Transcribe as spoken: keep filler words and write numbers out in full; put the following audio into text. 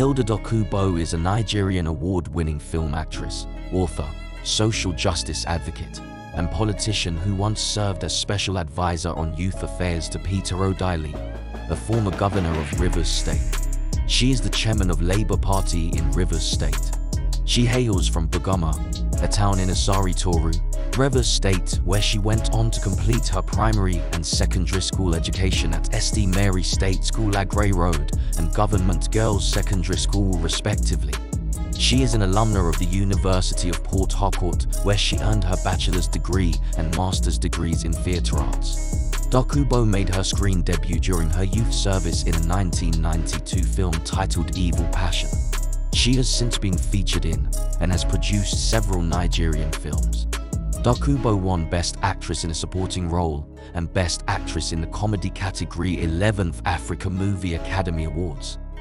Hilda Dokubo is a Nigerian award-winning film actress, author, social justice advocate, and politician who once served as special advisor on youth affairs to Peter Odili, the former governor of Rivers State. She is the chairman of Labour Party in Rivers State. She hails from Buguma, a town in Asari Toru, Rivers State, where she went on to complete her primary and secondary school education at Saint Mary's State School, Aggrey Road, and Government Girls Secondary School, respectively. She is an alumna of the University of Port Harcourt, where she earned her bachelor's degree and master's degrees in theatre arts. Dokubo made her screen debut during her youth service in a nineteen ninety-two film titled Evil Passion. She has since been featured in and has produced several Nigerian films. Dokubo won Best Actress in a Supporting Role and Best Actress in the Comedy category eleventh Africa Movie Academy Awards.